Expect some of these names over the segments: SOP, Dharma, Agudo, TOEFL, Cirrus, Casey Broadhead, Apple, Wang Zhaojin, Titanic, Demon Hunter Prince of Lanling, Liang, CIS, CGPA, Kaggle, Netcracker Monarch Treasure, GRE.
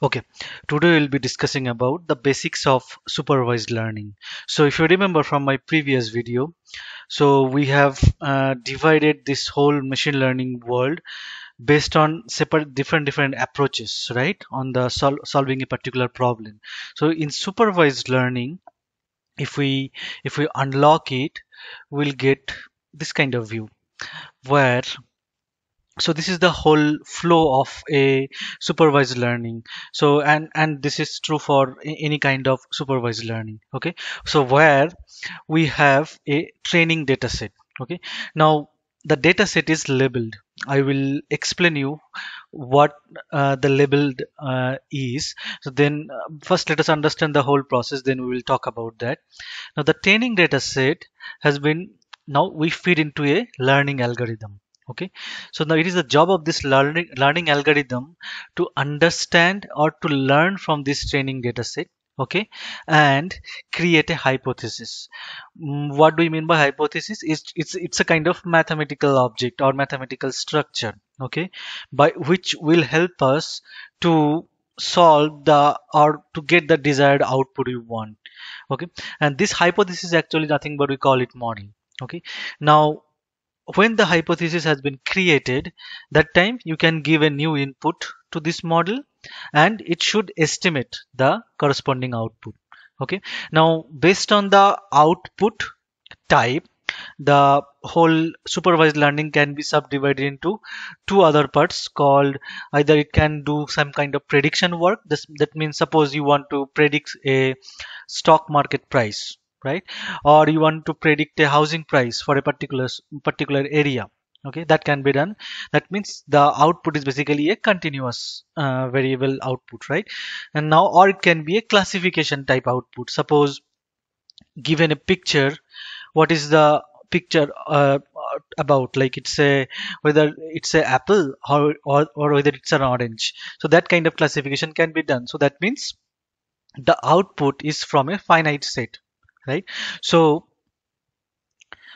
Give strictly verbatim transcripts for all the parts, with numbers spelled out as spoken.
Okay, today we'll be discussing about the basics of supervised learning. So if you remember from my previous video, so we have uh, divided this whole machine learning world based on separate different different approaches, right, on the sol solving a particular problem. So in supervised learning, if we if we unlock it, we'll get this kind of view where so this is the whole flow of a supervised learning. So and and this is true for any kind of supervised learning. Okay, so where we have a training data set. Okay, now the data set is labeled. I will explain you what uh, the labeled uh, is. So then uh, first let us understand the whole process, then we will talk about that. Now the training data set has been, now we feed into a learning algorithm. Okay, so now it is the job of this learning learning algorithm to understand or to learn from this training data set, okay, and create a hypothesis. What do we mean by hypothesis? It's, it's, it's a kind of mathematical object or mathematical structure, okay, by which will help us to solve the or to get the desired output we want, okay. And this hypothesis is actually nothing but we call it model, okay. Now when the hypothesis has been created, that time you can give a new input to this model and it should estimate the corresponding output, okay. Now based on the output type, the whole supervised learning can be subdivided into two other parts called, either it can do some kind of prediction work. This, that means suppose you want to predict a stock market price, right, or you want to predict a housing price for a particular particular area, okay, that can be done. That means the output is basically a continuous uh, variable output, right. And now, or it can be a classification type output. Suppose given a picture, what is the picture uh, about, like it's a, whether it's a apple or, or or whether it's an orange, so that kind of classification can be done. So that means the output is from a finite set, right. So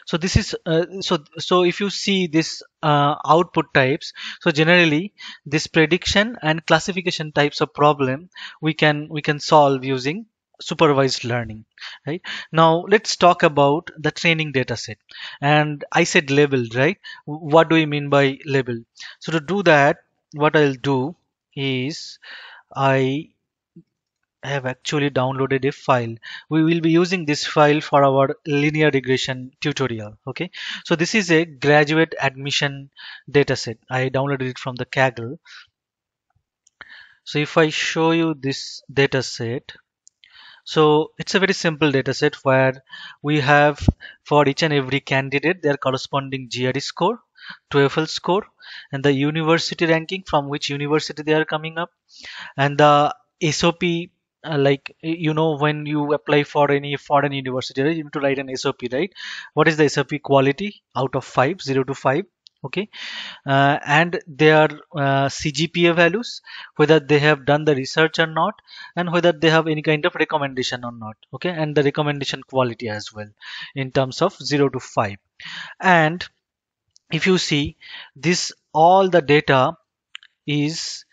so this is uh, so so if you see this uh, output types, so generally this prediction and classification types of problem we can we can solve using supervised learning, right. Now let's talk about the training data set, and I said labeled, right. What do we mean by labeled? So to do that, what I'll do is I I have actually downloaded a file. We will be using this file for our linear regression tutorial, okay. So this is a graduate admission dataset. I downloaded it from the Kaggle. So if I show you this dataset, so it's a very simple dataset where we have for each and every candidate their corresponding G R E score, TOEFL score, and the university ranking, from which university they are coming up, and the S O P. Uh, like, you know, when you apply for any foreign university, right, you need to write an S O P, right? What is the S O P quality out of five, zero to five, okay, uh, and their uh, C G P A values, whether they have done the research or not, and whether they have any kind of recommendation or not, okay, and the recommendation quality as well in terms of zero to five. And if you see this, all the data is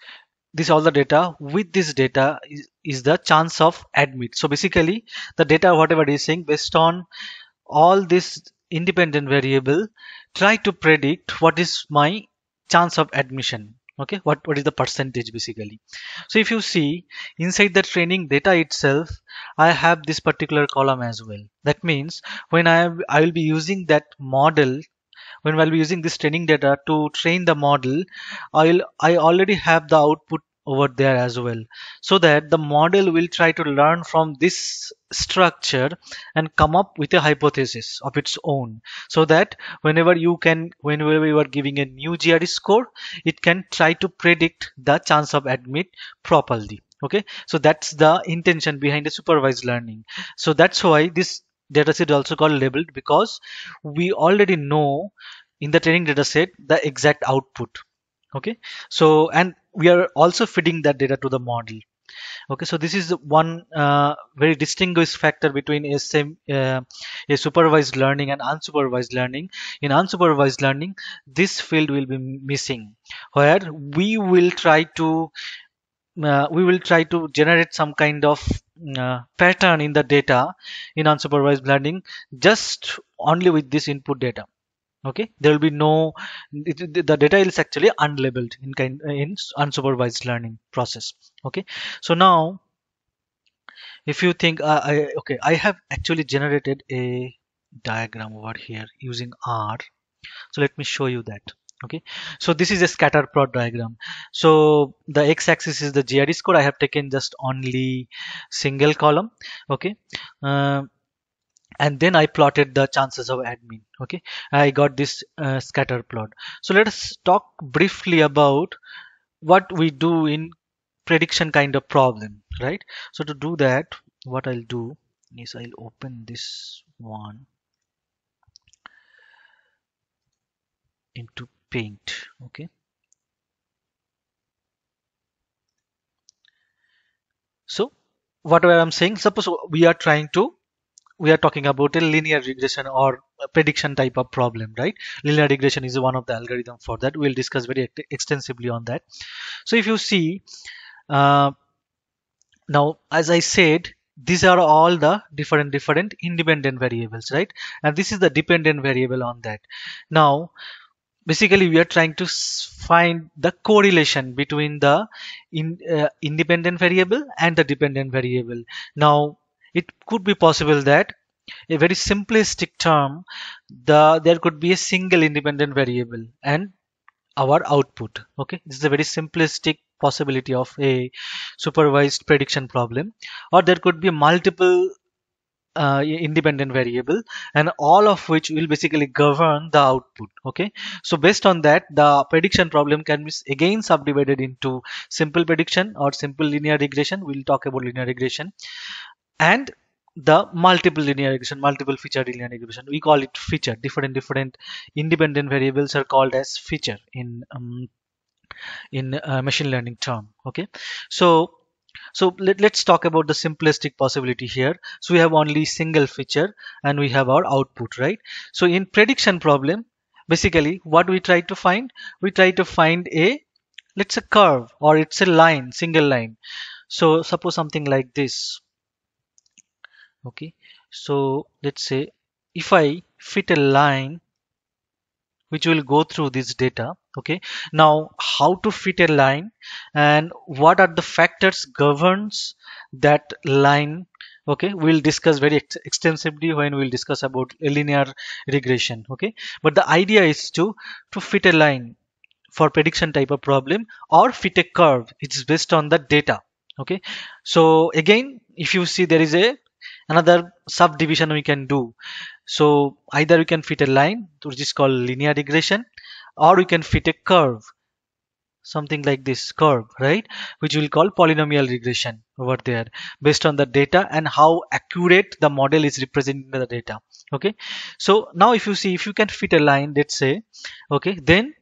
this all the data with this data is, is the chance of admit. So basically the data, whatever it is saying, based on all this independent variable, try to predict what is my chance of admission, okay, what what is the percentage basically. So if you see inside the training data itself, I have this particular column as well. That means when I have, I will be using that model, when I'll be using this training data to train the model, I'll I already have the output over there as well, so that the model will try to learn from this structure and come up with a hypothesis of its own, so that whenever you can whenever you are giving a new G R E score, it can try to predict the chance of admit properly, okay. So that's the intention behind the supervised learning. So that's why this dataset also called labeled, because we already know in the training dataset the exact output, okay. So and we are also feeding that data to the model, okay. So this is one uh, very distinguished factor between a same uh, a supervised learning and unsupervised learning. In unsupervised learning, this field will be missing, where we will try to uh, we will try to generate some kind of uh, pattern in the data in unsupervised learning just only with this input data. Okay, there will be no it, the data is actually unlabeled in kind in unsupervised learning process. Okay, so now if you think uh, I okay I have actually generated a diagram over here using R, so let me show you that. Okay, so this is a scatter plot diagram. So the x-axis is the G R E score. I have taken just only single column. Okay, uh, and then I plotted the chances of admin. Okay, I got this uh, scatter plot. So let us talk briefly about what we do in prediction kind of problem, right? So to do that, what I'll do is I'll open this one into Paint. Okay, so whatever I'm saying, suppose we are trying to we are talking about a linear regression or a prediction type of problem, right? Linear regression is one of the algorithm for that. We'll discuss very extensively on that. So if you see uh, now, as I said, these are all the different different independent variables, right? And this is the dependent variable on that. Now basically we are trying to find the correlation between the in, uh, independent variable and the dependent variable. Now it could be possible that a very simplistic term, the there could be a single independent variable and our output. Okay, this is a very simplistic possibility of a supervised prediction problem, or there could be multiple uh, independent variable and all of which will basically govern the output. Okay, so based on that, the prediction problem can be again subdivided into simple prediction or simple linear regression. We'll talk about linear regression, and the multiple linear regression, multiple feature linear regression. We call it feature. Different different independent variables are called as feature in um, in uh, machine learning term. Okay, so so let, let's talk about the simplistic possibility here. So we have only single feature and we have our output, right? So in prediction problem, basically what we try to find, we try to find a, let's say, curve, or it's a line, single line. So suppose something like this. Okay, so let's say if I fit a line which will go through this data. Okay, now how to fit a line and what are the factors governs that line? Okay, we'll discuss very ex extensively when we'll discuss about linear regression. Okay, but the idea is to to fit a line for prediction type of problem, or fit a curve. It's based on the data. Okay, so again, if you see, there is a another subdivision we can do. So either we can fit a line, which is called linear regression, or we can fit a curve, something like this curve, right, which we'll call polynomial regression over there, based on the data and how accurate the model is representing the data. Okay, so now if you see, if you can fit a line, let's say, okay, then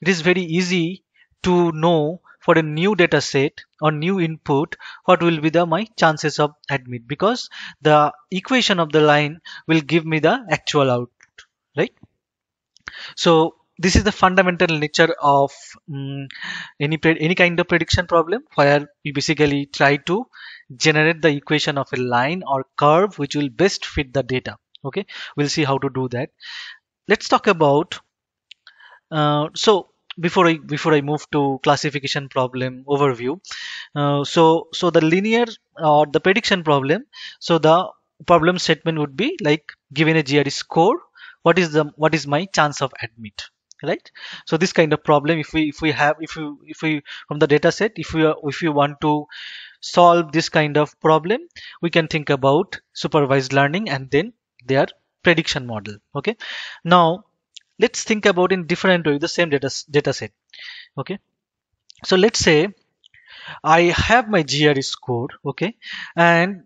it is very easy to know for a new data set or new input what will be the my chances of admit, because the equation of the line will give me the actual output, right? So this is the fundamental nature of um, any any kind of prediction problem, where we basically try to generate the equation of a line or curve which will best fit the data. Okay, we'll see how to do that. Let's talk about uh, so before I before I move to classification problem overview, uh, so so the linear or the prediction problem. So the problem statement would be like, given a G R E score, what is the what is my chance of admit, right? So this kind of problem, if we if we have if you if we from the data set, if we if you want to solve this kind of problem, we can think about supervised learning and then their prediction model. Okay, now let's think about in different way the same data data set. Okay, so let's say I have my G R E score. Okay, and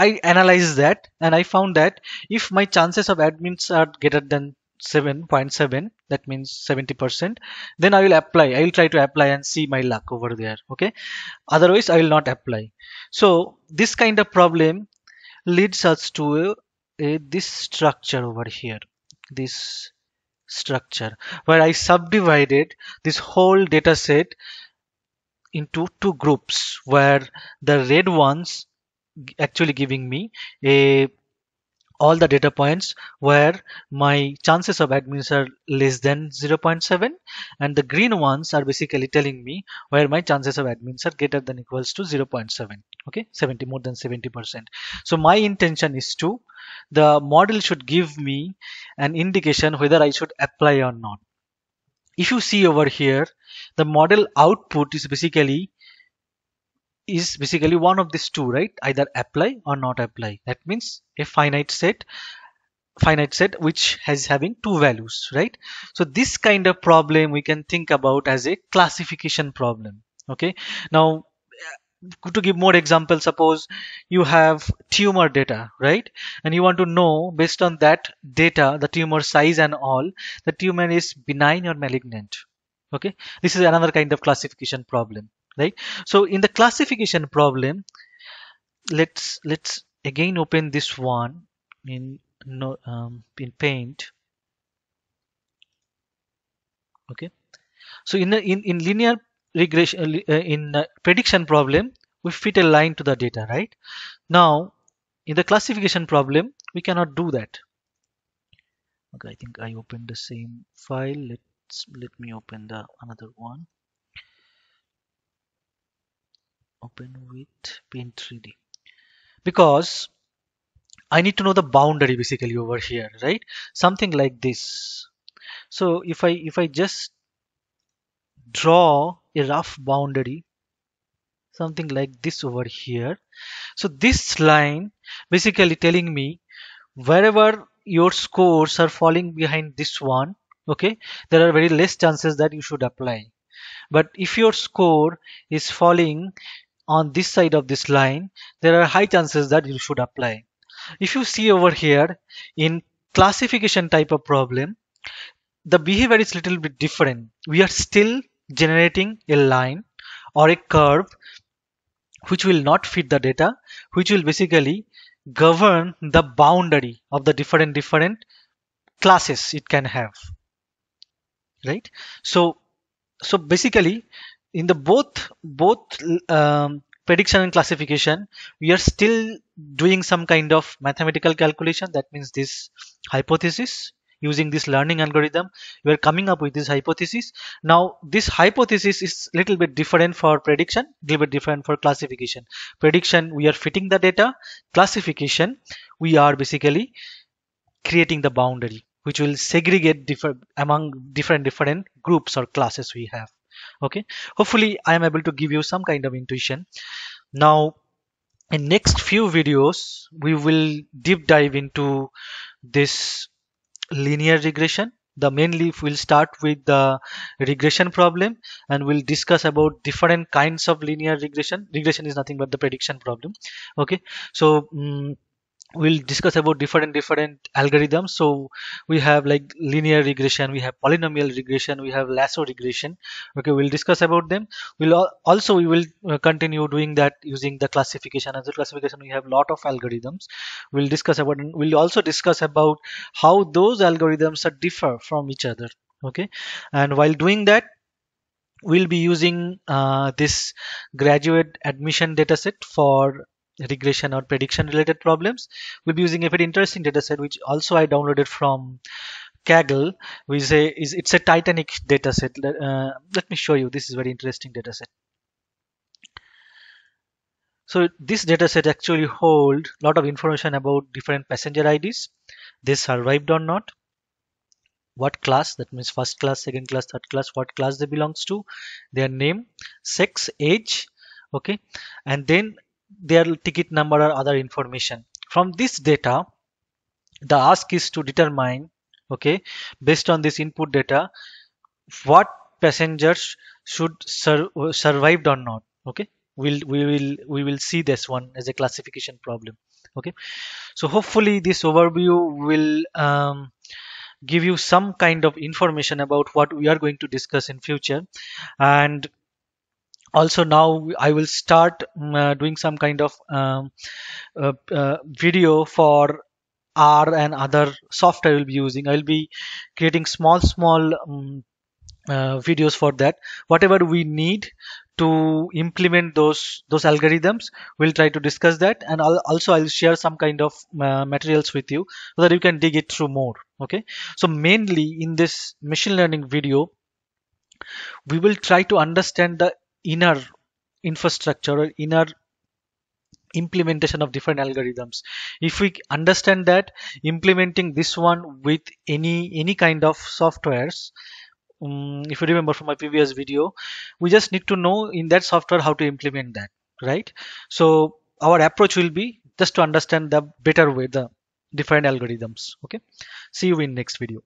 I analyzed that and I found that if my chances of admits are greater than seven point seven, that means seventy percent, then I will apply. I will try to apply and see my luck over there. Okay, otherwise I will not apply. So this kind of problem leads us to a, a, this structure over here. This structure where I subdivided this whole data set into two groups, where the red ones actually giving me a all the data points where my chances of admits are less than zero point seven, and the green ones are basically telling me where my chances of admits are greater than equals to zero point seven, okay, seventy, more than seventy percent. So my intention is to, the model should give me an indication whether I should apply or not. If you see over here, the model output is basically is basically one of these two, right? Either apply or not apply. That means a finite set finite set which has having two values, right? So this kind of problem we can think about as a classification problem. Okay, now to give more example, suppose you have tumor data, right? And you want to know based on that data, the tumor size and all, the tumor is benign or malignant. Okay, this is another kind of classification problem, right? So in the classification problem, let's let's again open this one in no um, in Paint. Okay, so in in in linear regression, uh, in uh, prediction problem, we fit a line to the data, right? Now in the classification problem, we cannot do that. Okay, I think I opened the same file. Let's let me open the another one. Open with Paint three D, because I need to know the boundary basically over here, right? Something like this. So if I if I just draw a rough boundary, something like this over here. So this line basically telling me wherever your scores are falling behind this one, okay, there are very less chances that you should apply. But if your score is falling on this side of this line, there are high chances that you should apply. If you see over here in classification type of problem, the behavior is little bit different. We are still generating a line or a curve which will not fit the data, which will basically govern the boundary of the different different classes it can have, right? So so basically in the both both um, prediction and classification, we are still doing some kind of mathematical calculation. That means this hypothesis, using this learning algorithm, we are coming up with this hypothesis. Now this hypothesis is little bit different for prediction, little bit different for classification. Prediction, we are fitting the data. Classification, we are basically creating the boundary which will segregate different among different different groups or classes we have. Okay, hopefully I am able to give you some kind of intuition. Now in next few videos, we will deep dive into this linear regression. The mainly we'll start with the regression problem, and we'll discuss about different kinds of linear regression. Regression is nothing but the prediction problem. Okay, so um, we'll discuss about different different algorithms. So we have like linear regression, we have polynomial regression, we have lasso regression. Okay, we'll discuss about them. We'll also we will continue doing that using the classification. As a classification, we have lot of algorithms. We'll discuss about, and we'll also discuss about how those algorithms are differ from each other. Okay, and while doing that, we'll be using uh, this graduate admission dataset for regression or prediction related problems. We'll be using a very interesting data set which also I downloaded from Kaggle. We say is it's a Titanic data set. Uh, let me show you. This is very interesting data set. So this data set actually hold a lot of information about different passenger I Ds. They survived or not, what class, that means first class, second class, third class, what class they belongs to, their name, sex, age, okay, and then their ticket number or other information. From this data, the ask is to determine, okay, based on this input data, what passengers should sur survived or not. Okay, we'll we will we will see this one as a classification problem. Okay, so hopefully this overview will um, give you some kind of information about what we are going to discuss in future. And also now I will start uh, doing some kind of um, uh, uh, video for R and other software I will be using. I will be creating small small um, uh, videos for that. Whatever we need to implement those those algorithms. We'll try to discuss that, and I'll, also I'll share some kind of uh, materials with you so that you can dig it through more. Okay, so mainly in this machine learning video, we will try to understand the inner infrastructure or inner implementation of different algorithms. If we understand that, implementing this one with any any kind of softwares, um, if you remember from my previous video, we just need to know in that software how to implement that, right? So our approach will be just to understand the better way the different algorithms. Okay, see you in next video.